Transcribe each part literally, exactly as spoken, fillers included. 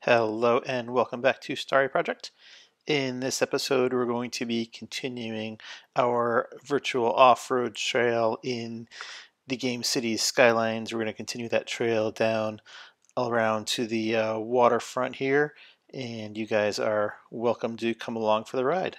Hello and welcome back to Starry Project. In this episode we're going to be continuing our virtual off-road trail in the game City Skylines. We're going to continue that trail down all around to the uh, waterfront here, and you guys are welcome to come along for the ride.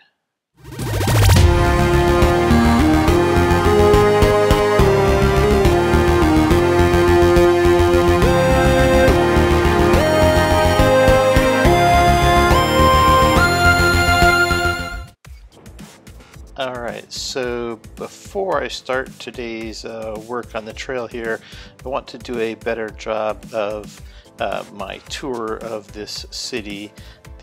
Alright, so before I start today's uh, work on the trail here, I want to do a better job of uh, my tour of this city.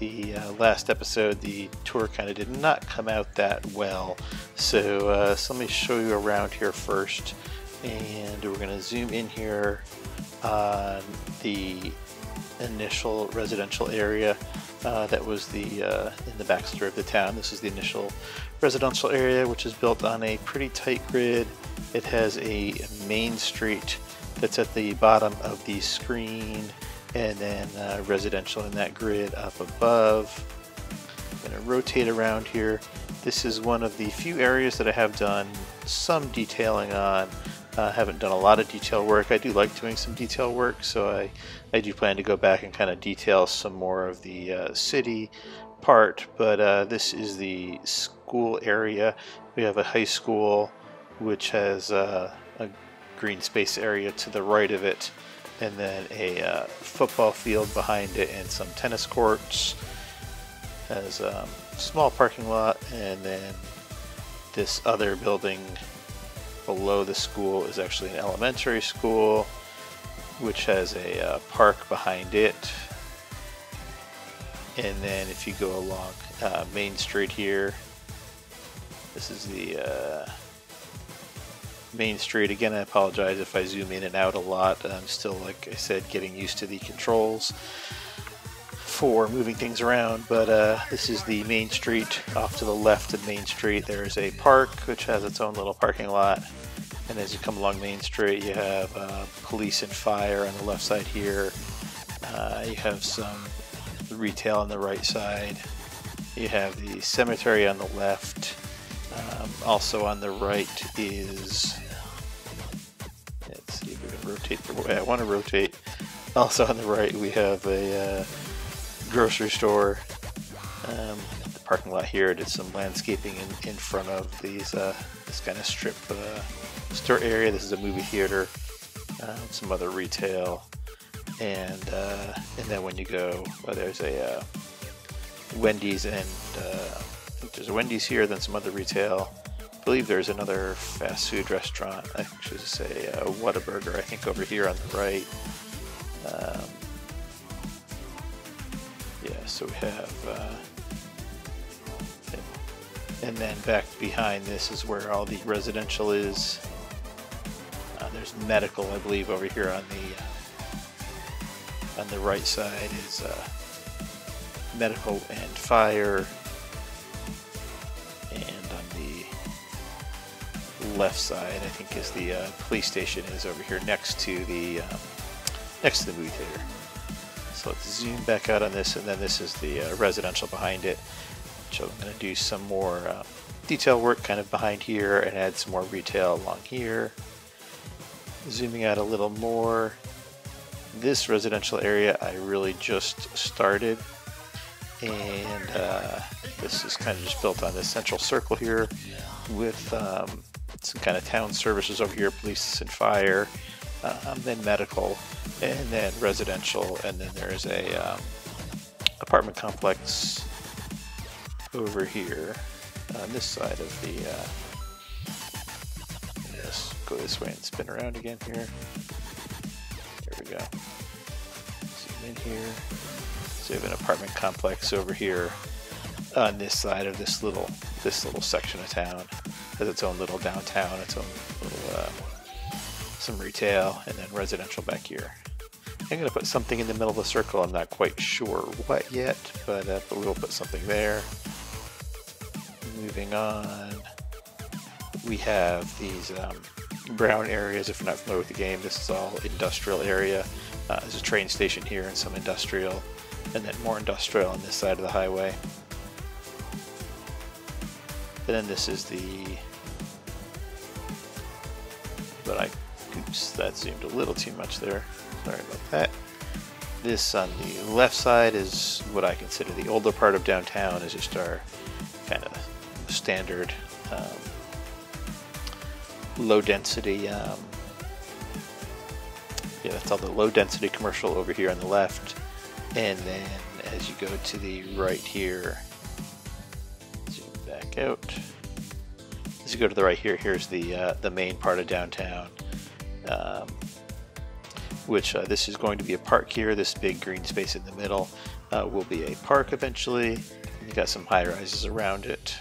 The uh, last episode, the tour kind of did not come out that well, so, uh, so let me show you around here first, and we're going to zoom in here on the initial residential area. Uh, that was the uh, in the backstory of the town. This is the initial residential area, which is built on a pretty tight grid. It has a main street that's at the bottom of the screen, and then uh, residential in that grid up above. I'm going to rotate around here. This is one of the few areas that I have done some detailing on. I uh, haven't done a lot of detail work. I do like doing some detail work, so I, I do plan to go back and kind of detail some more of the uh, city part, but uh, this is the school area. We have a high school which has uh, a green space area to the right of it, and then a uh, football field behind it and some tennis courts. It has a um, small parking lot, and then this other building below the school is actually an elementary school, which has a uh, park behind it. And then if you go along uh, Main Street here, this is the uh, Main Street. Again, I apologize if I zoom in and out a lot. I'm still, like I said, getting used to the controls for moving things around, but uh, this is the main street. Off to the left of Main Street there is a park which has its own little parking lot, and as you come along Main Street you have uh, police and fire on the left side here. Uh, you have some retail on the right side. You have the cemetery on the left. Um, also on the right is, let's see if we can rotate the way I want to rotate. Also on the right we have a uh, grocery store. Um, the parking lot here did some landscaping in, in front of these uh, this kind of strip uh, store area. This is a movie theater, um, some other retail, and uh, and then when you go, well, there's a uh, Wendy's, and uh, I think there's a Wendy's here, then some other retail. I believe there's another fast food restaurant. I should say uh, Whataburger, I think, over here on the right. Um, Yeah, so we have, uh, and then back behind this is where all the residential is. Uh, there's medical, I believe, over here on the on the right side is uh, medical and fire, and on the left side, I think, is the uh, police station is over here next to the um, next to the movie theater. So let's zoom back out on this, and then this is the uh, residential behind it. So I'm going to do some more uh, detail work kind of behind here and add some more retail along here. Zooming out a little more, this residential area I really just started, and uh, this is kind of just built on this central circle here with um, some kind of town services over here, police and fire, um, then medical, and then residential, and then there's a um, apartment complex over here on this side of the uh, let's go this way and spin around again here. There we go. Zoom in here. So we have an apartment complex over here on this side of this little this little section of town. It has its own little downtown, its own little uh, some retail, and then residential back here. I'm going to put something in the middle of the circle. I'm not quite sure what yet, but, uh, but we'll put something there. Moving on, we have these um, brown areas. If you're not familiar with the game, this is all industrial area. Uh, there's a train station here and some industrial. and then more industrial on this side of the highway. And then this is the, but I, oops, that zoomed a little too much there. Sorry about that. This on the left side is what I consider the older part of downtown, is just our kind of standard um, low density. Um, yeah, that's all the low density commercial over here on the left. And then as you go to the right here, out. As you go to the right here, here's the uh, the main part of downtown, um, which uh, this is going to be a park here. This big green space in the middle uh, will be a park eventually. You've got some high rises around it.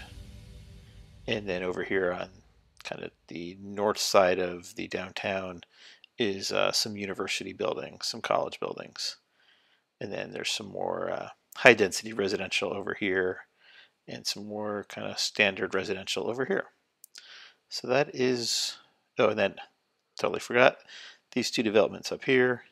And then over here on kind of the north side of the downtown is uh, some university buildings, some college buildings. And then there's some more uh, high density residential over here, and some more kind of standard residential over here. So that is, oh, and then totally forgot, these two developments up here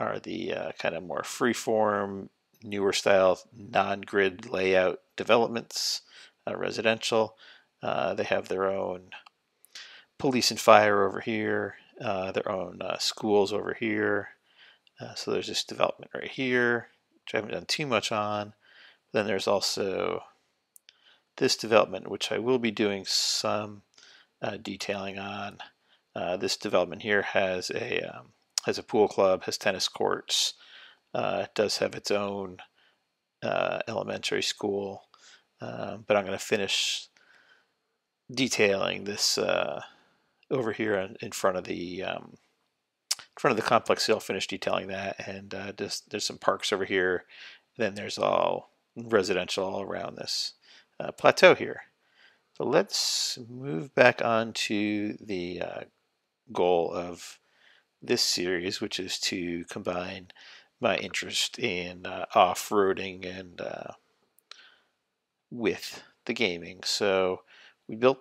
are the uh, kind of more freeform, newer style, non-grid layout developments, uh, residential. Uh, they have their own police and fire over here, uh, their own uh, schools over here. Uh, so there's this development right here, which I haven't done too much on. Then there's also this development, which I will be doing some uh, detailing on. Uh, this development here has a um, has a pool club, has tennis courts. Uh, it does have its own uh, elementary school, uh, but I'm going to finish detailing this uh, over here in front of the um, in front of the complex. So I'll finish detailing that, and uh, just, there's some parks over here. Then there's all residential all around this uh, plateau here. So let's move back on to the uh, goal of this series, which is to combine my interest in uh, off-roading and uh, with the gaming. So we built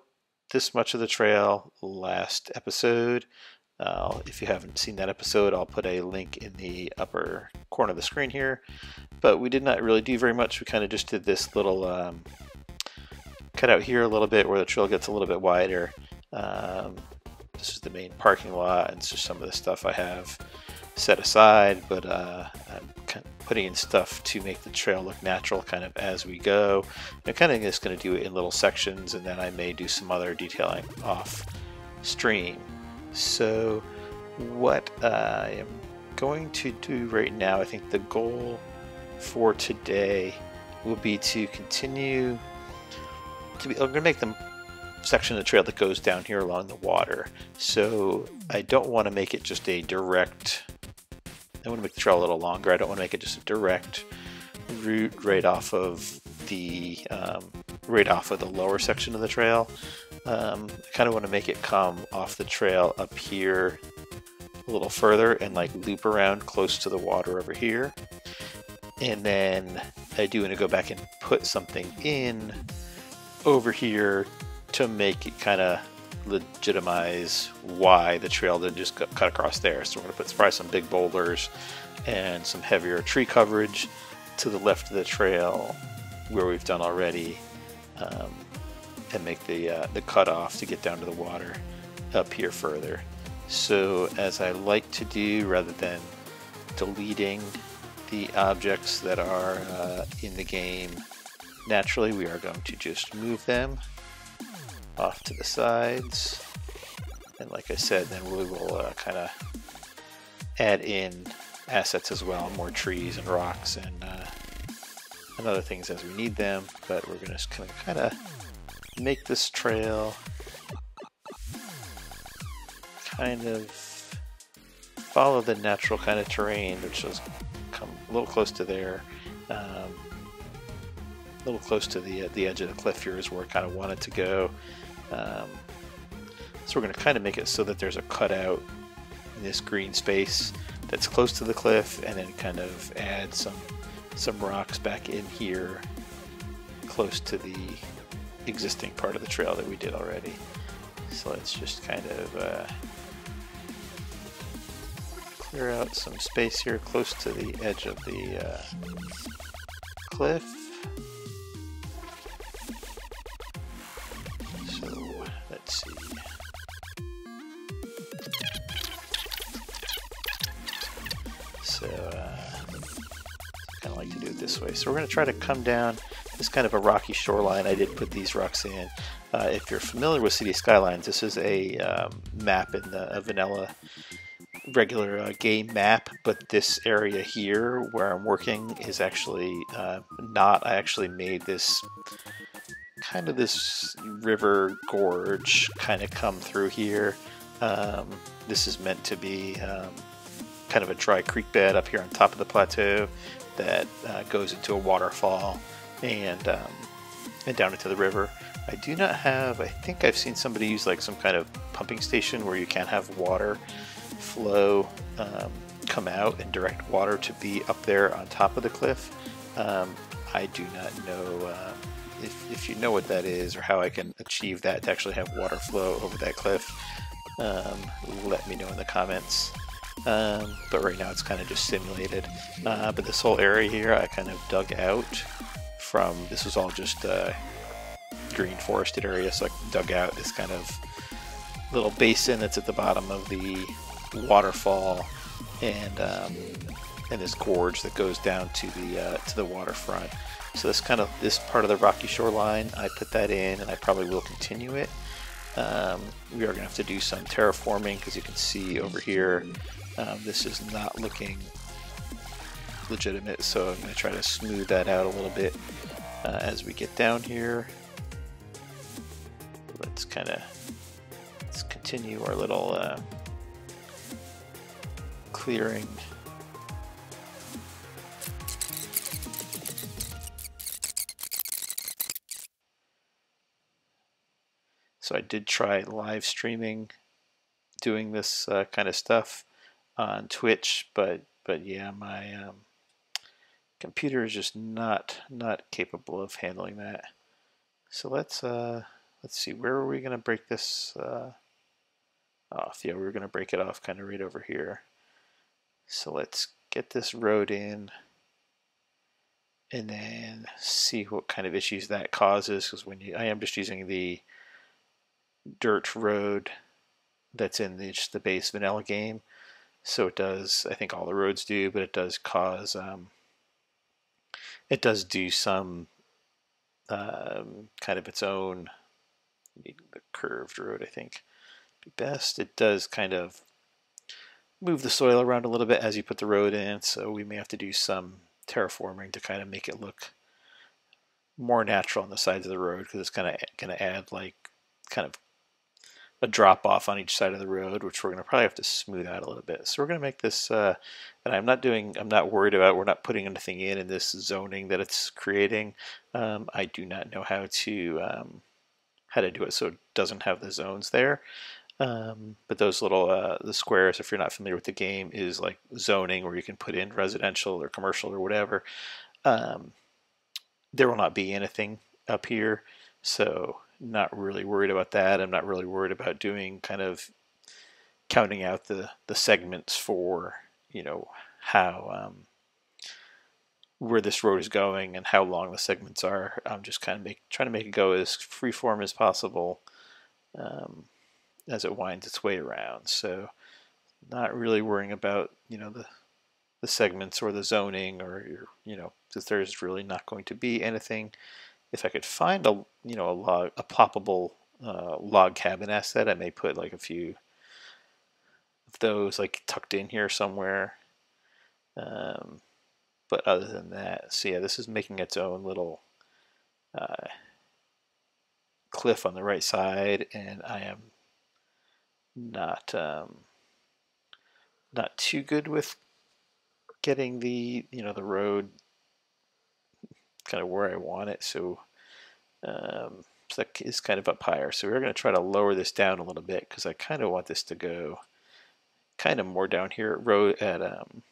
this much of the trail last episode. Uh, if you haven't seen that episode, I'll put a link in the upper corner of the screen here. But we did not really do very much. We kind of just did this little um, cut out here a little bit where the trail gets a little bit wider. Um, this is the main parking lot, and it's just some of the stuff I have set aside, but uh, I'm kind of putting in stuff to make the trail look natural kind of as we go. I'm kind of just going to do it in little sections, and then I may do some other detailing off stream. So what I am going to do right now, I think the goal for today will be to continue to be, I'm going to make the section of the trail that goes down here along the water. So I don't want to make it just a direct, I want to make the trail a little longer. I don't want to make it just a direct route right off of the, um, right off of the lower section of the trail. Um, I kind of want to make it come off the trail up here a little further and like loop around close to the water over here. And then I do want to go back and put something in over here to make it kind of legitimize why the trail didn't just cut across there. So we're going to put probably some big boulders and some heavier tree coverage to the left of the trail where we've done already. Um, and make the, uh, the cutoff to get down to the water up here further. So as I like to do, rather than deleting the objects that are uh, in the game naturally, we are going to just move them off to the sides. And like I said, then we will uh, kind of add in assets as well, more trees and rocks and, uh, and other things as we need them, but we're gonna just kind of kind of make this trail kind of follow the natural kind of terrain, which is come a little close to there, um, a little close to the the edge of the cliff here is where I kind of want it to go. Um, so we're going to kind of make it so that there's a cutout in this green space that's close to the cliff, and then kind of add some some rocks back in here close to the existing part of the trail that we did already. So let's just kind of uh, clear out some space here close to the edge of the uh, cliff. So, let's see. So, uh, I kind of like to do it this way. So we're going to try to come down this kind of a rocky shoreline. I did put these rocks in. Uh, if you're familiar with City Skylines, this is a um, map in the, a vanilla regular uh, game map, but this area here where I'm working is actually uh, not. I actually made this kind of this river gorge kind of come through here. Um, this is meant to be um, kind of a dry creek bed up here on top of the plateau that uh, goes into a waterfall and um, and down into the river. I do not have, I think I've seen somebody use like some kind of pumping station where you can't have water flow um, come out and direct water to be up there on top of the cliff. Um, I do not know uh, if, if you know what that is or how I can achieve that to actually have water flow over that cliff. Um, let me know in the comments. Um, but right now it's kind of just simulated. Uh, but this whole area here I kind of dug out from, this was all just uh, green forested area, so I dug out this kind of little basin that's at the bottom of the waterfall, and um, and this gorge that goes down to the uh, to the waterfront. So this kind of this part of the rocky shoreline, I put that in, and I probably will continue it. Um, we are going to have to do some terraforming because you can see over here, um, this is not looking legitimate. So I'm going to try to smooth that out a little bit uh, as we get down here. Let's kind of let's continue our little. Uh, clearing. So I did try live streaming, doing this uh, kind of stuff on Twitch, but but yeah, my um, computer is just not not capable of handling that. So let's uh, let's see, where are we going to break this uh, off? Yeah, we were going to break it off kind of right over here. So let's get this road in and then see what kind of issues that causes, because when you, I am just using the dirt road that's in the, just the base vanilla game. So it does, I think all the roads do, but it does cause, um, it does do some um, kind of its own, the curved road I think would be best. It does kind of move the soil around a little bit as you put the road in, so we may have to do some terraforming to kind of make it look more natural on the sides of the road, because it's kind of going to add like kind of a drop off on each side of the road, which we're going to probably have to smooth out a little bit. So we're going to make this, uh, and I'm not doing, I'm not worried about, we're not putting anything in in this zoning that it's creating. Um, I do not know how to um, how to do it so it doesn't have the zones there. Um, but those little uh, the squares, if you're not familiar with the game, is like zoning where you can put in residential or commercial or whatever. Um, there will not be anything up here, so not really worried about that. I'm not really worried about doing kind of counting out the the segments for, you know, how um, where this road is going and how long the segments are. I'm just kind of make, trying to make it go as freeform as possible. Um, as it winds its way around, so not really worrying about, you know, the the segments or the zoning or your, you know, that there's really not going to be anything. If I could find a, you know, a log, a poppable uh, log cabin asset, I may put like a few of those like tucked in here somewhere. Um, but other than that, so yeah, this is making its own little uh, cliff on the right side, and I am not um, not too good with getting the, you know, the road kind of where I want it, so, um, so that is kind of up higher. So we're going to try to lower this down a little bit because I kind of want this to go kind of more down here at road at um,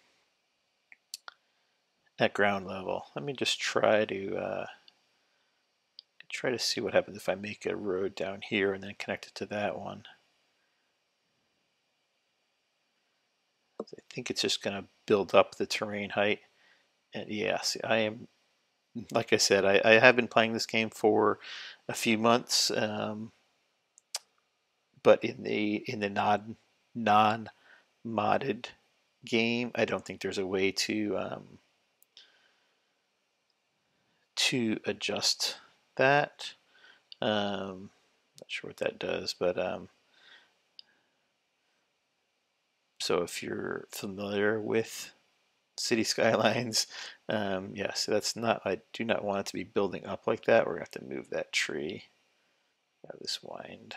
at ground level. Let me just try to uh, try to see what happens if I make a road down here and then connect it to that one. I think it's just going to build up the terrain height. And yes, I am, like I said, I, I have been playing this game for a few months, um, but in the in the non non modded game, I don't think there's a way to um, to adjust that. Um, not sure what that does, but um, so if you're familiar with City Skylines, um, yeah, so that's not, I do not want it to be building up like that. We're gonna have to move that tree. Have this wind,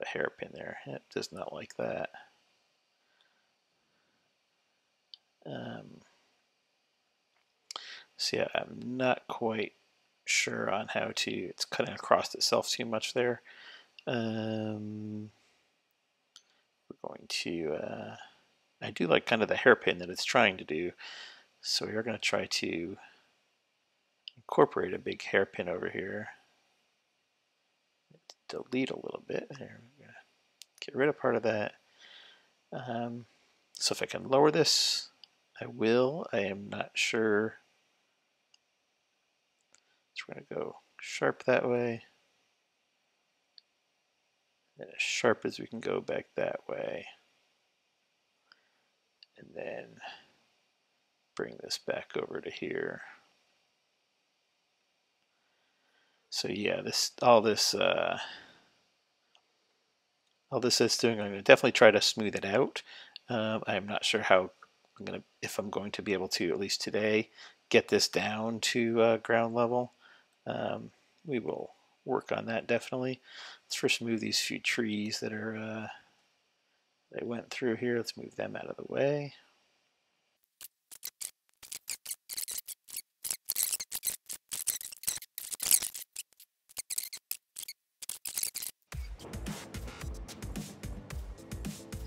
the hairpin there. It does not like that. Um, so yeah, I'm not quite sure on how to, it's cutting across itself too much there. Um, we're going to, uh, I do like kind of the hairpin that it's trying to do, so we're going to try to incorporate a big hairpin over here. Delete a little bit. There, we're going to get rid of part of that. Um, so if I can lower this, I will. I am not sure. So we're going to go sharp that way. And as sharp as we can go back that way. And then bring this back over to here. So yeah, this all this uh, all this is doing, I'm going to definitely try to smooth it out. Um, I'm not sure how I'm going to, if I'm going to be able to, at least today, get this down to uh, ground level. Um, we will work on that definitely. Let's first move these few trees that are. Uh, They went through here. Let's move them out of the way.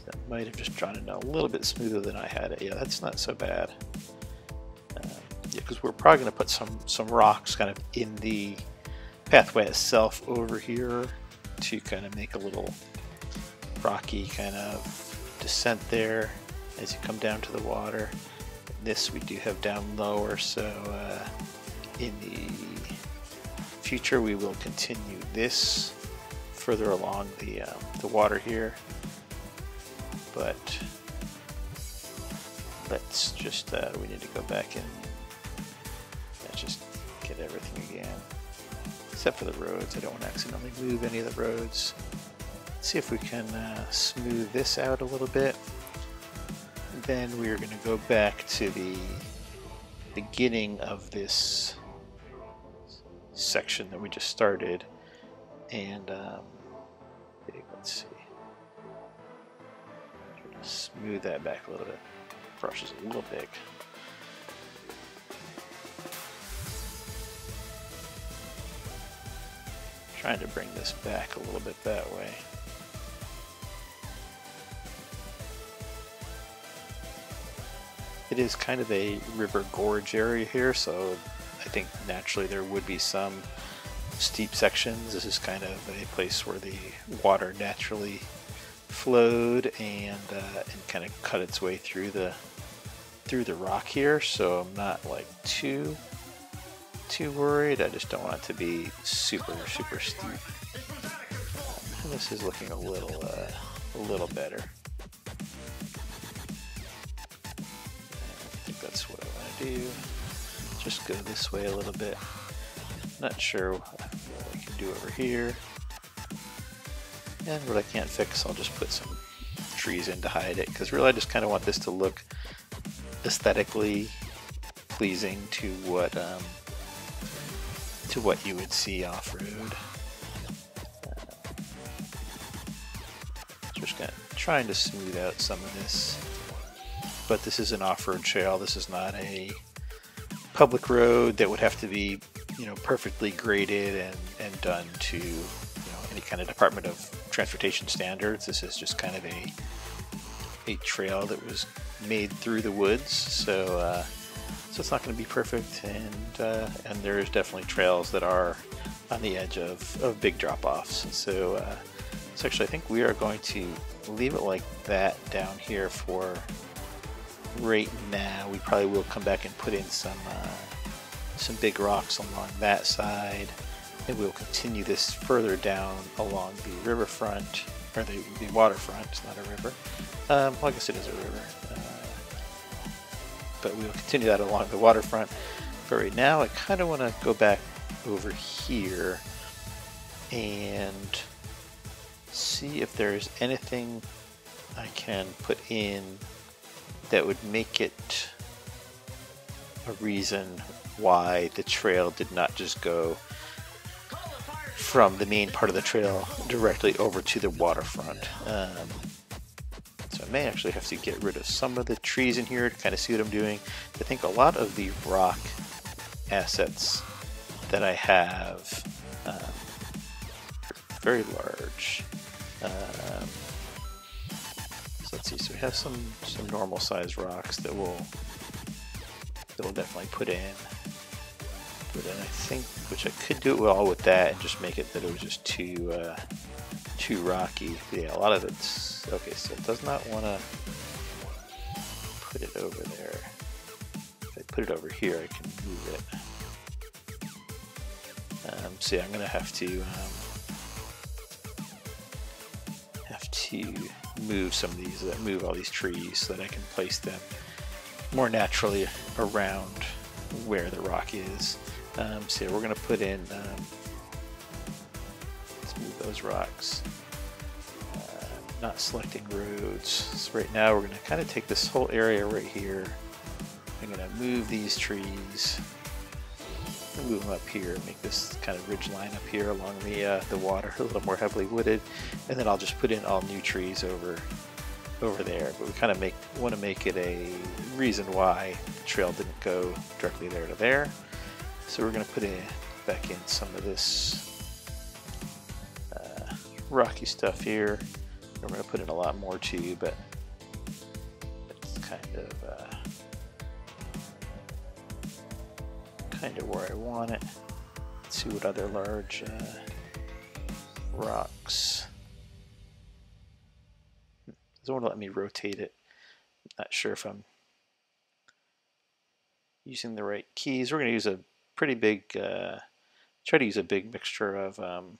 That might have just drawn it out a little bit smoother than I had it. Yeah, that's not so bad. Uh, yeah, because we're probably going to put some some rocks kind of in the pathway itself over here to kind of make a little rocky kind of descent there as you come down to the water. This we do have down lower, so uh, in the future we will continue this further along the um, the water here. But let's just uh, we need to go back and uh, just get everything again, except for the roads. I don't want to accidentally move any of the roads. See if we can uh, smooth this out a little bit. Then we're going to go back to the beginning of this section that we just started, and um, let's see, smooth that back a little bit. Brush is a little big. Trying to bring this back a little bit that way. It is kind of a river gorge area here, so I think naturally there would be some steep sections. This is kind of a place where the water naturally flowed and uh, and kind of cut its way through the through the rock here. So I'm not like too too worried. I just don't want it to be super super steep. And this is looking a little uh, a little better. That's what I want to do. Just go this way a little bit. Not sure what I can do over here. And what I can't fix, I'll just put some trees in to hide it, because really I just kind of want this to look aesthetically pleasing to what um, to what you would see off-road. Uh, just kind of trying to smooth out some of this. But this is an off-road trail. This is not a public road that would have to be, you know, perfectly graded and, and done to, you know, any kind of Department of Transportation standards. This is just kind of a a trail that was made through the woods, so uh, so it's not going to be perfect. And uh, and there's definitely trails that are on the edge of, of big drop-offs, and so uh, So actually I think we are going to leave it like that down here for right now. We probably will come back and put in some uh, some big rocks along that side. And we'll continue this further down along the riverfront, or the, the waterfront. It's not a river. Um, well, I guess it is a river. Uh, but we'll continue that along the waterfront. But right now, I kind of want to go back over here and see if there's anything I can put in that would make it a reason why the trail did not just go from the main part of the trail directly over to the waterfront. Um, so I may actually have to get rid of some of the trees in here to kind of see what I'm doing. I think a lot of the rock assets that I have um, are very large. Um, so let's see, so we have some, some normal sized rocks that we'll, that we'll definitely put in. But I think, which I could do it all with that and just make it that it was just too uh, too rocky. But yeah, a lot of it's okay. So it does not want to put it over there. If I put it over here, I can move it. Um, so yeah, I'm gonna have to um, have to move some of these. That move all these trees so that I can place them more naturally around where the rock is. Um, so yeah, we're gonna put in, um, let's move those rocks. Uh, not selecting roads. So right now we're gonna kind of take this whole area right here. I'm gonna move these trees, move them up here, make this kind of ridge line up here along the uh, the water a little more heavily wooded, and then I'll just put in all new trees over over there. But we kind of make want to make it a reason why the trail didn't go directly there to there. So we're going to put in, back in some of this uh, rocky stuff here. We're going to put in a lot more too, but it's kind of uh, kind of where I want it. Let's see what other large uh, rocks. It doesn't want to let me rotate it. I'm not sure if I'm using the right keys. We're going to use a pretty big, uh, try to use a big mixture of um,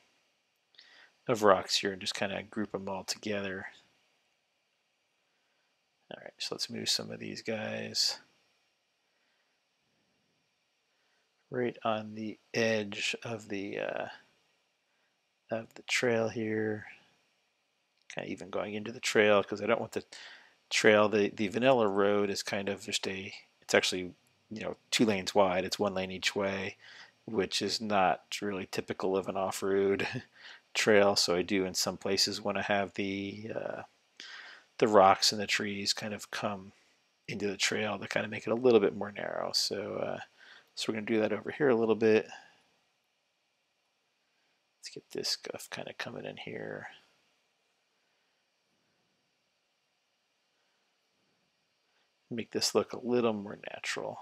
of rocks here and just kind of group them all together. All right, so let's move some of these guys right on the edge of the uh, of the trail here. Kind of even going into the trail, because I don't want the trail, the, the vanilla road is kind of just a, it's actually, you know, two lanes wide, it's one lane each way, which is not really typical of an off-road trail. So I do in some places want to have the uh, the rocks and the trees kind of come into the trail to kind of make it a little bit more narrow. So, uh, so we're going to do that over here a little bit. Let's get this stuff kind of coming in here. Make this look a little more natural.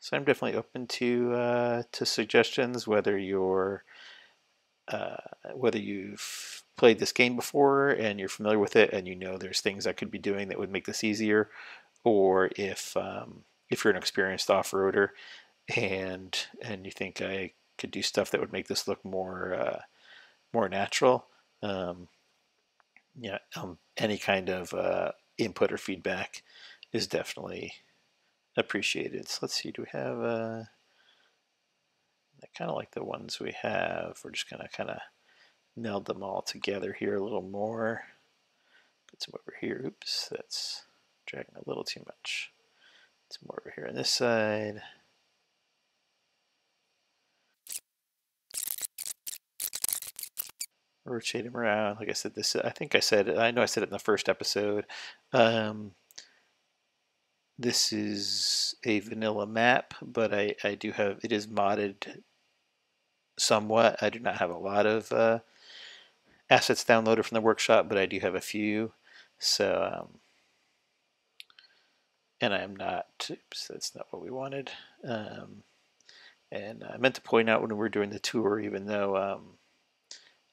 So I'm definitely open to uh, to suggestions, whether you're uh, whether you've played this game before and you're familiar with it and you know there's things I could be doing that would make this easier, or if um, if you're an experienced off-roader and and you think I could do stuff that would make this look more uh, more natural. Um, Yeah, um, any kind of uh, input or feedback is definitely appreciated. So let's see, do we have? Uh, I kind of like the ones we have. We're just gonna kind of meld them all together here a little more. Put some over here. Oops, that's dragging a little too much. Some more over here on this side. Rotate them around. Like I said, this I think I said I know I said it in the first episode. Um, this is a vanilla map, but I, I do have it is modded somewhat. I do not have a lot of uh, assets downloaded from the workshop, but I do have a few. So um, and I am not. Oops, that's not what we wanted. Um, And I meant to point out when we were doing the tour, even though, um,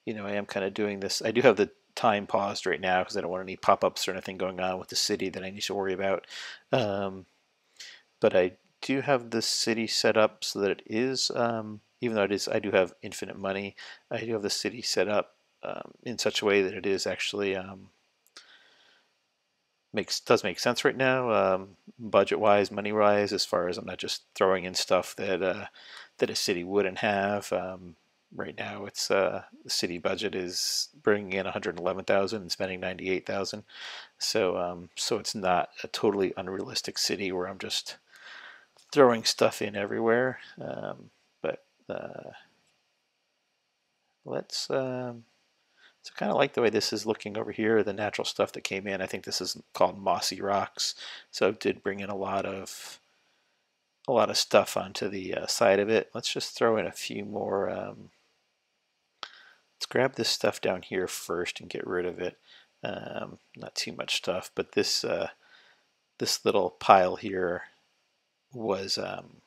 you know, I am kind of doing this, I do have the time paused right now because I don't want any pop-ups or anything going on with the city that I need to worry about. Um, but I do have the city set up so that it is, um, even though it is, I do have infinite money, I do have the city set up um, in such a way that it is actually, um, makes does make sense right now, um, budget-wise, money-wise, as far as I'm not just throwing in stuff that uh, that a city wouldn't have. Um, right now, it's uh, the city budget is bringing in one hundred eleven thousand dollars and spending ninety-eight thousand dollars, so um, so it's not a totally unrealistic city where I'm just throwing stuff in everywhere. Um, but uh, let's. Um, So I kind of like the way this is looking over here, the natural stuff that came in. I think this is called mossy rocks. So it did bring in a lot of a lot of stuff onto the uh, side of it. Let's just throw in a few more. Um, let's grab this stuff down here first and get rid of it. Um, not too much stuff, but this uh, this little pile here was um,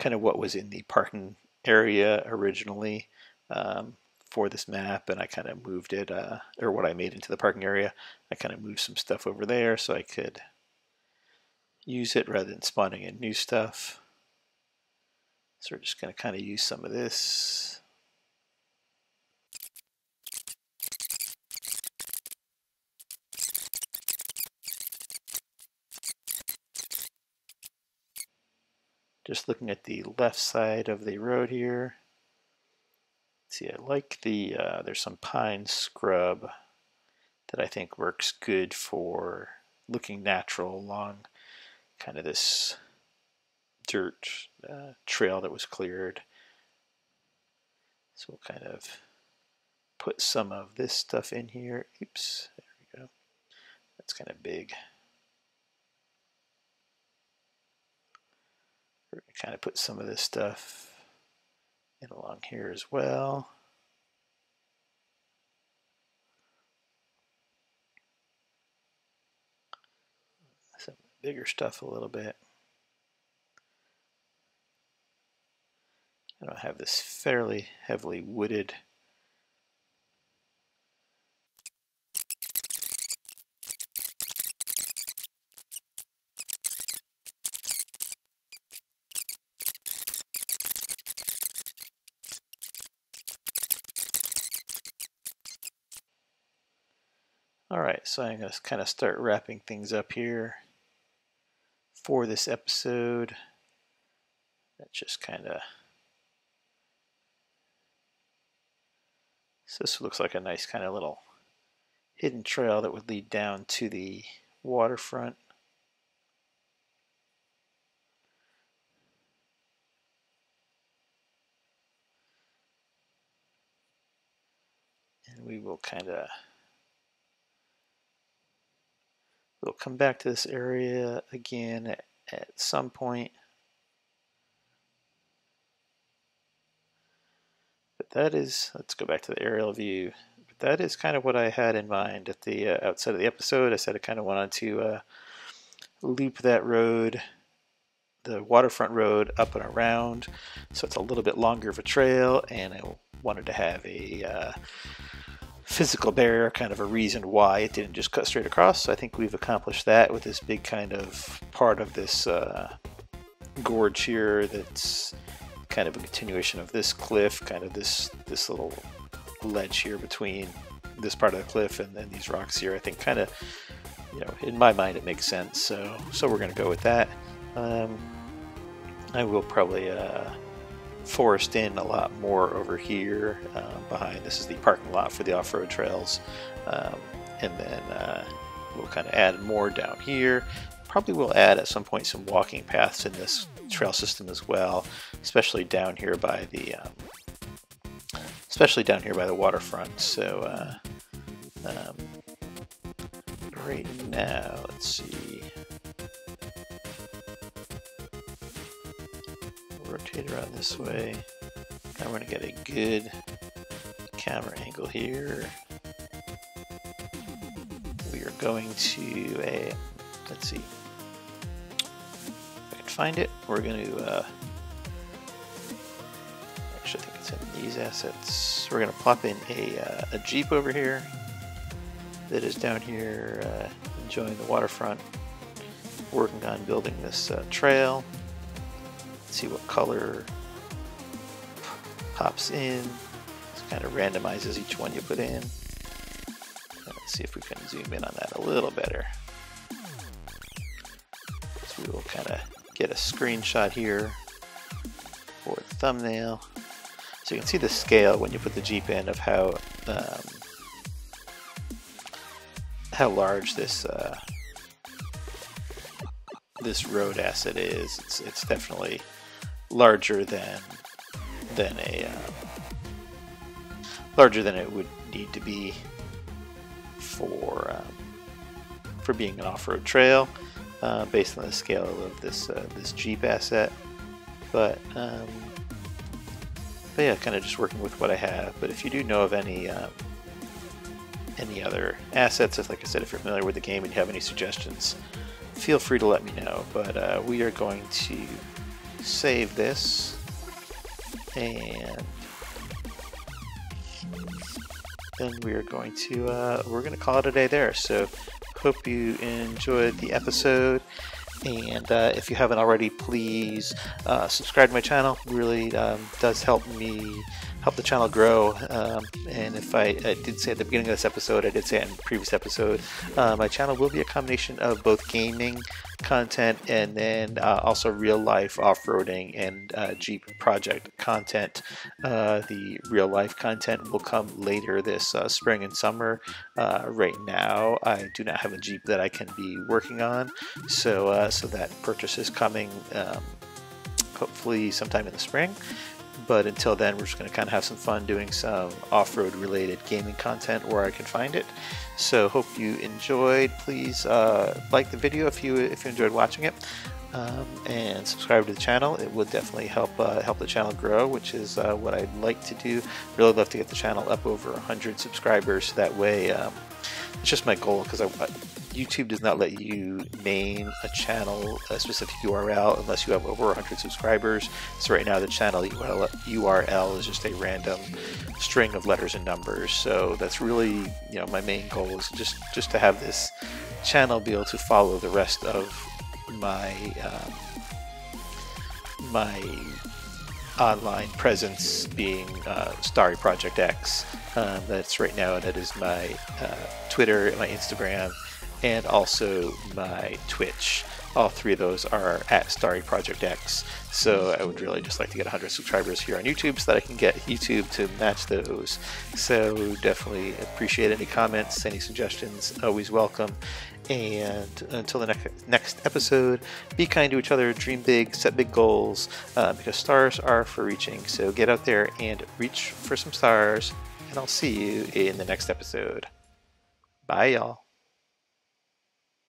kind of what was in the parking area originally. Um, for this map, and I kind of moved it, uh, or what I made into the parking area, I kind of moved some stuff over there so I could use it rather than spawning in new stuff. So we're just going to kind of use some of this. Just looking at the left side of the road here. See, I like the, uh, there's some pine scrub that I think works good for looking natural along kind of this dirt uh, trail that was cleared. So we'll kind of put some of this stuff in here. Oops, there we go. That's kind of big. We're going to kind of put some of this stuff and along here as well. Some bigger stuff a little bit. And I'll have this fairly heavily wooded. Alright, so I'm going to kind of start wrapping things up here for this episode. That's just kind of... So this looks like a nice kind of little hidden trail that would lead down to the waterfront. And we will kind of... We'll come back to this area again at, at some point. But that is, let's go back to the aerial view. But that is kind of what I had in mind at the uh, outset of the episode. I said I kind of wanted to uh, loop that road, the waterfront road, up and around. So it's a little bit longer of a trail, and I wanted to have a... Uh, physical barrier, kind of a reason why it didn't just cut straight across. So I think we've accomplished that with this big kind of part of this uh, gorge here that's kind of a continuation of this cliff, kind of this this little ledge here between this part of the cliff and then these rocks here. I think kind of, you know, in my mind it makes sense, so so we're going to go with that. Um, I will probably... Uh, forest in a lot more over here uh, behind. This is the parking lot for the off-road trails, um, and then uh, we'll kind of add more down here. Probably we'll add at some point some walking paths in this trail system as well, especially down here by the um, especially down here by the waterfront. So uh, um, right now, let's see. Rotate around this way. I'm going to get a good camera angle here. We are going to a, let's see if I can find it. We're going to uh, assets and these assets. We're going to plop in a, uh, a Jeep over here that is down here uh, enjoying the waterfront, working on building this uh, trail. Let's see what color pops in. It kind of randomizes each one you put in. Let's see if we can zoom in on that a little better. So we will kind of get a screenshot here for the thumbnail. So you can see the scale when you put the Jeep in of how um, how large this uh, this road asset is. It's, it's definitely larger than than a um, larger than it would need to be for um, for being an off-road trail, uh, based on the scale of this uh, this Jeep asset. But, um, but yeah, kind of just working with what I have. But if you do know of any um, any other assets, if, like I said, if you're familiar with the game and you have any suggestions, feel free to let me know. But uh, we are going to save this, and then we are going to uh, we're going to call it a day there. So hope you enjoyed the episode. And uh, if you haven't already, please uh, subscribe to my channel. It really um, does help me, help the channel grow. Um, and if I, I did say at the beginning of this episode, I did say it in the previous episode, uh, my channel will be a combination of both gaming content and then uh, also real life off-roading and uh, Jeep project content. Uh, the real life content will come later this uh, spring and summer. Uh, right now, I do not have a Jeep that I can be working on, so uh, so that purchase is coming um, hopefully sometime in the spring. But until then, we're just going to kind of have some fun doing some off-road related gaming content where I can find it. So hope you enjoyed. Please uh, like the video if you if you enjoyed watching it, um, and subscribe to the channel. It would definitely help uh, help the channel grow, which is uh, what I'd like to do. Really love to get the channel up over one hundred subscribers. That way, um, it's just my goal, because I YouTube does not let you name a channel a specific U R L unless you have over one hundred subscribers. So right now the channel U R L is just a random string of letters and numbers. So that's really, you know, my main goal is just just to have this channel be able to follow the rest of my um, my online presence, being uh, Starry Project X. Um, that's right now, that is my uh, Twitter, my Instagram, and also my Twitch. All three of those are at Starry Project X. So I would really just like to get one hundred subscribers here on YouTube so that I can get YouTube to match those. So definitely appreciate any comments, any suggestions, always welcome. And until the next next episode, be kind to each other, dream big, set big goals, uh, because stars are for reaching. So get out there and reach for some stars, and I'll see you in the next episode. Bye, y'all.